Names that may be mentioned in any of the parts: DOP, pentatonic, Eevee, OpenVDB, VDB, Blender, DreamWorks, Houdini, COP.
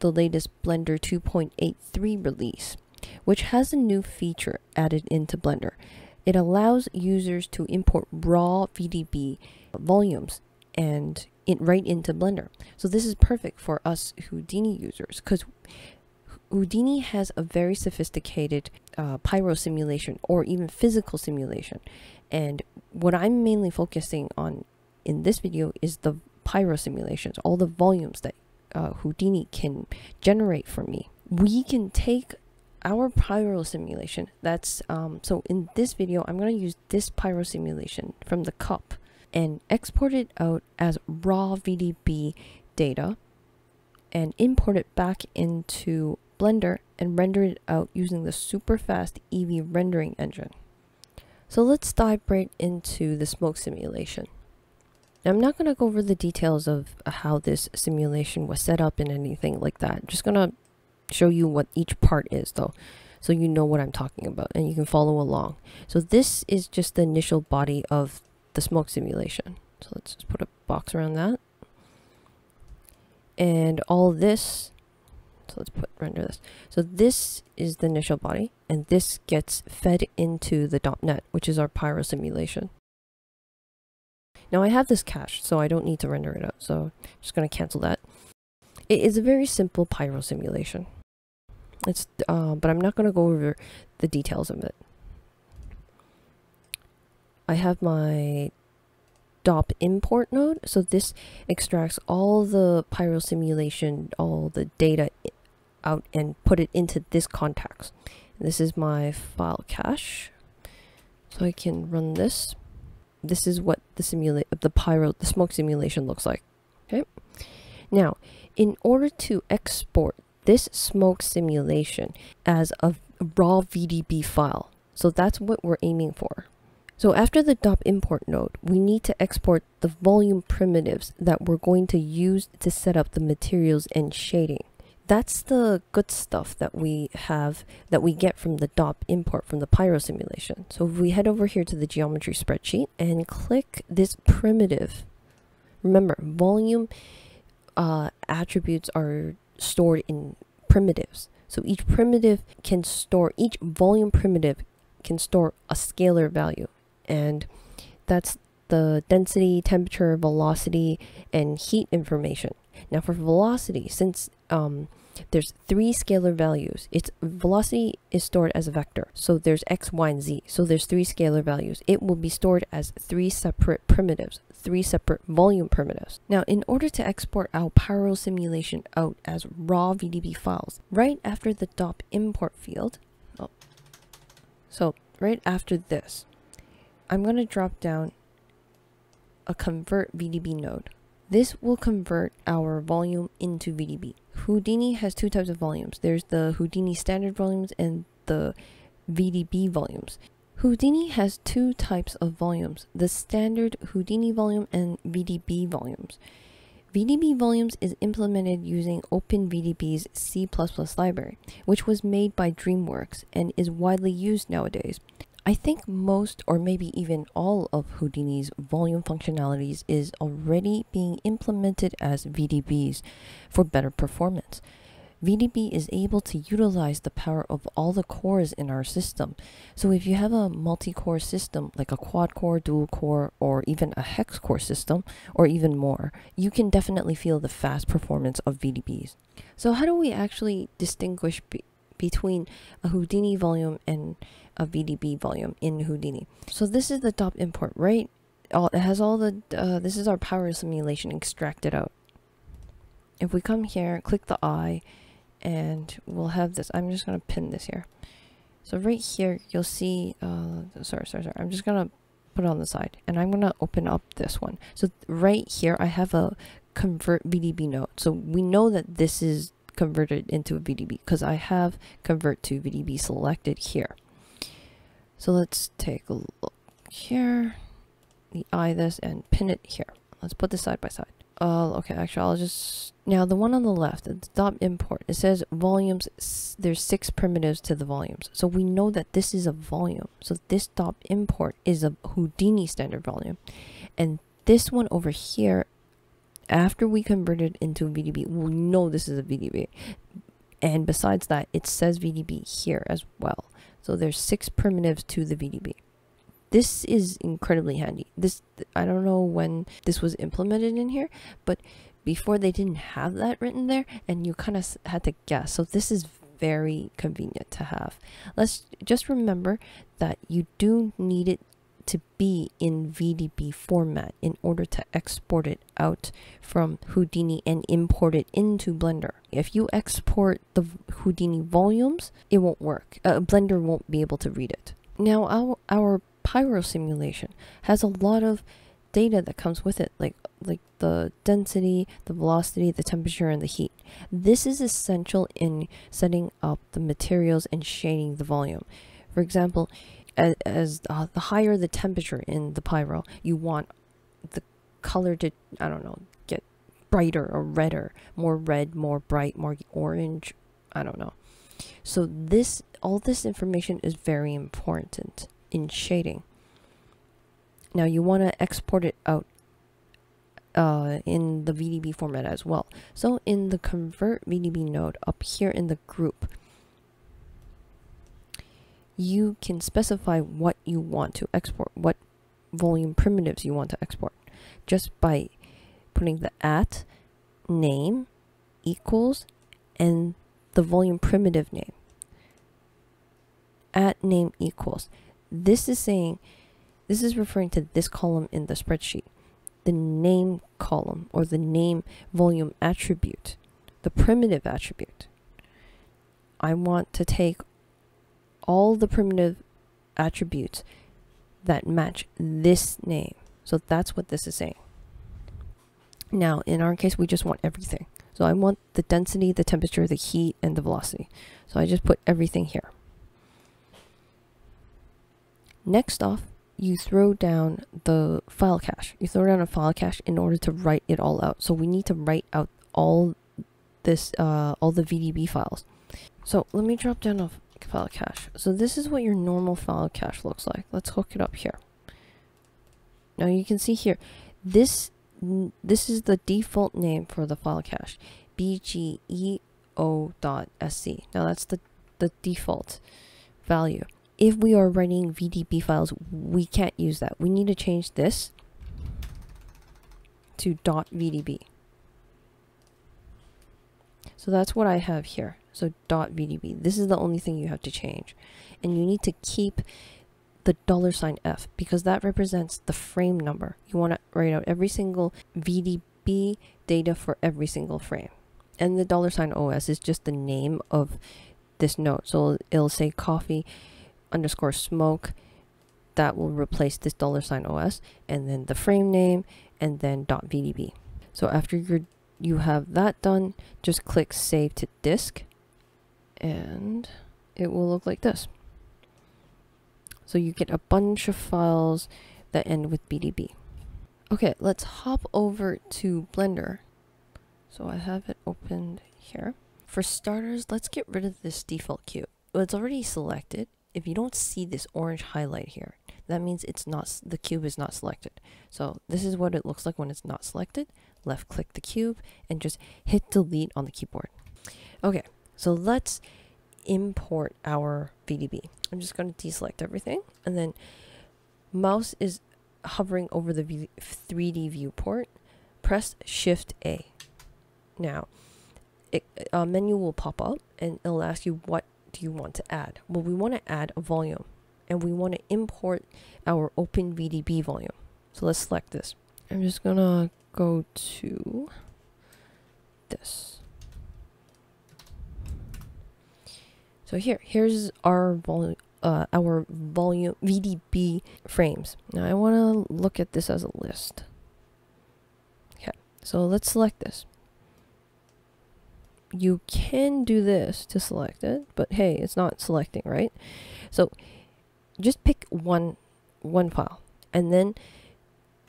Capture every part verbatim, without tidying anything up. the latest Blender two point eight three release, which has a new feature added into Blender. It allows users to import raw V D B volumes and it right into Blender. So this is perfect for us Houdini users because Houdini has a very sophisticated uh, pyro simulation or even physical simulation. And what I'm mainly focusing on in this video is the pyro simulations, all the volumes that uh, Houdini can generate for me. We can take our pyro simulation, that's um, so in this video I'm going to use this pyro simulation from the COP and export it out as raw V D B data and import it back into Blender and render it out using the super fast Eevee rendering engine. So let's dive right into the smoke simulation. Now, I'm not going to go over the details of how this simulation was set up and anything like that. I'm just going to show you what each part is though, so you know what I'm talking about and you can follow along. So this is just the initial body of the smoke simulation. So let's just put a box around that. And all this, so let's put render this. So this is the initial body and this gets fed into the D O P net, which is our pyro simulation. Now I have this cached, so I don't need to render it out. So I'm just going to cancel that. It is a very simple pyro simulation. It's, uh, but I'm not going to go over the details of it. I have my D O P import node. So this extracts all the pyro simulation, all the data out and put it into this context. This is my file cache. So I can run this. This is what the simula- the pyro, the smoke simulation looks like. Okay. Now, in order to export this smoke simulation as a raw V D B file, so that's what we're aiming for. So after the D O P import node, we need to export the volume primitives that we're going to use to set up the materials and shading. That's the good stuff that we have, that we get from the D O P import from the pyro simulation. So if we head over here to the geometry spreadsheet and click this primitive, remember volume Uh, attributes are stored in primitives. So each primitive can store, each volume primitive can store a scalar value. And that's the density, temperature, velocity, and heat information. Now for velocity, since um, there's three scalar values, its velocity is stored as a vector. So there's X, Y, and Z. So there's three scalar values. It will be stored as three separate primitives. Three separate volume primitives. Now, in order to export our pyro simulation out as raw V D B files, right after the D O P import field, oh, so right after this, I'm going to drop down a convert V D B node. This will convert our volume into V D B. Houdini has two types of volumes. There's the Houdini standard volumes and the V D B volumes. Houdini has two types of volumes, the standard Houdini volume and V D B volumes. V D B volumes is implemented using OpenVDB's C plus plus library, which was made by DreamWorks and is widely used nowadays. I think most or maybe even all of Houdini's volume functionalities is already being implemented as V D Bs for better performance. V D B is able to utilize the power of all the cores in our system. So if you have a multi-core system, like a quad core, dual core, or even a hex core system, or even more, you can definitely feel the fast performance of V D Bs. So how do we actually distinguish be between a Houdini volume and a V D B volume in Houdini? So this is the D O P import, right? All, it has all the, uh, this is our power simulation extracted out. If we come here, click the eye, and we'll have this. I'm just going to pin this here. So right here, you'll see, uh, sorry, sorry, sorry. I'm just going to put it on the side and I'm going to open up this one. So right here, I have a convert V D B node. So we know that this is converted into a V D B because I have convert to V D B selected here. So let's take a look here, the eye this and pin it here. Let's put this side by side. Uh, okay, actually, I'll just... Now, the one on the left, the D O P import, it says volumes, there's six primitives to the volumes. So we know that this is a volume. So this D O P import is a Houdini standard volume. And this one over here after we convert it into a V D B, we'll know this is a V D B. And besides that, it says V D B here as well. So there's six primitives to the V D B. This is incredibly handy. This, I don't know when this was implemented in here, but before they didn't have that written there and you kind of had to guess. So this is very convenient to have. Let's just remember that you do need it to be in V D B format in order to export it out from Houdini and import it into Blender. If you export the Houdini volumes, it won't work. Uh, Blender won't be able to read it. Now our, our pyro simulation has a lot of data that comes with it, like like the density, the velocity, the temperature, and the heat. This is essential in setting up the materials and shading the volume. For example, as, as uh, the higher the temperature in the pyro, you want the color to, I don't know, get brighter or redder, more red, more bright, more orange, I don't know. So this, all this information is very important in shading. Now you want to export it out uh, in the V D B format as well. So in the convert V D B node up here in the group, you can specify what you want to export, what volume primitives you want to export, just by putting the at name equals and the volume primitive name. At name equals. This is saying, this is referring to this column in the spreadsheet, the name column or the name volume attribute, the primitive attribute. I want to take all the primitive attributes that match this name. So that's what this is saying. Now, in our case, we just want everything. So I want the density, the temperature, the heat, and the velocity. So I just put everything here. Next off, you throw down the file cache. You throw down a file cache in order to write it all out. So we need to write out all this, uh, all the V D B files. So let me drop down a file cache. So this is what your normal file cache looks like. Let's hook it up here. Now you can see here, this this is the default name for the file cache, b g e o dot s c. Now that's the the default value. If we are writing V D B files, we can't use that. We need to change this to .vdb. So that's what I have here. So .vdb. This is the only thing you have to change. And you need to keep the dollar sign F because that represents the frame number. You want to write out every single V D B data for every single frame. And the dollar sign O S is just the name of this node. So it'll say coffee underscore smoke. That will replace this dollar sign O S, and then the frame name, and then .vdb. So after you're you have that done, just click save to disk and it will look like this. So you get a bunch of files that end with V D B. Okay, let's hop over to Blender. So I have it opened here. For starters, let's get rid of this default cube. Well, it's already selected. If you don't see this orange highlight here, that means it's not, the cube is not selected. So this is what it looks like when it's not selected. Left click the cube and just hit delete on the keyboard. Okay, so let's import our V D B. I'm just going to deselect everything, and then mouse is hovering over the three D viewport. Press Shift A. Now, it, a menu will pop up and it'll ask you, what do you want to add? Well, we want to add a volume and we want to import our OpenVDB volume. So let's select this. I'm just going to go to this. So here, here's our volume, uh, our volume V D B frames. Now I want to look at this as a list. Okay, so let's select this. You can do this to select it, but hey, it's not selecting, right? So just pick one one file, and then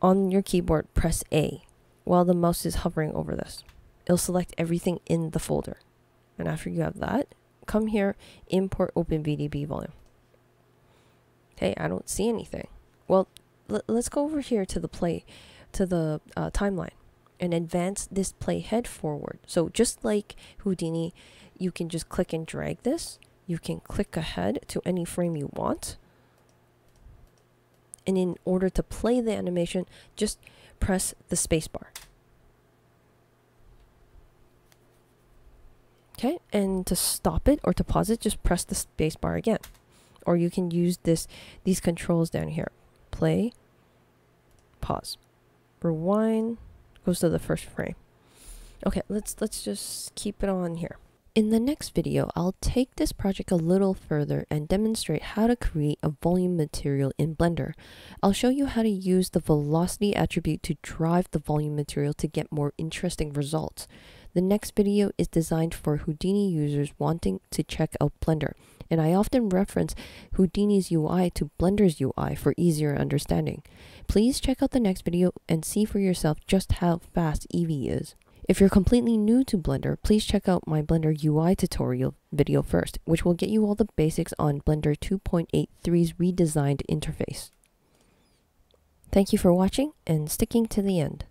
on your keyboard, press A while the mouse is hovering over this. It'll select everything in the folder. And after you have that, come here, import OpenVDB volume. Hey, I don't see anything. Well, let's go over here to the play, to the uh, timeline. and advance this playhead forward. So just like Houdini, you can just click and drag this. You can click ahead to any frame you want. And in order to play the animation, just press the spacebar. Okay, and to stop it or to pause it, just press the spacebar again. Or you can use this these controls down here. Play, pause, rewind, goes to the first frame. Okay, let's let's just keep it on here. In the next video, I'll take this project a little further and demonstrate how to create a volume material in Blender. I'll show you how to use the velocity attribute to drive the volume material to get more interesting results. The next video is designed for Houdini users wanting to check out Blender, and I often reference Houdini's U I to Blender's U I for easier understanding. Please check out the next video and see for yourself just how fast Eevee is. If you're completely new to Blender, please check out my Blender U I tutorial video first, which will get you all the basics on Blender two point eight three's redesigned interface. Thank you for watching and sticking to the end.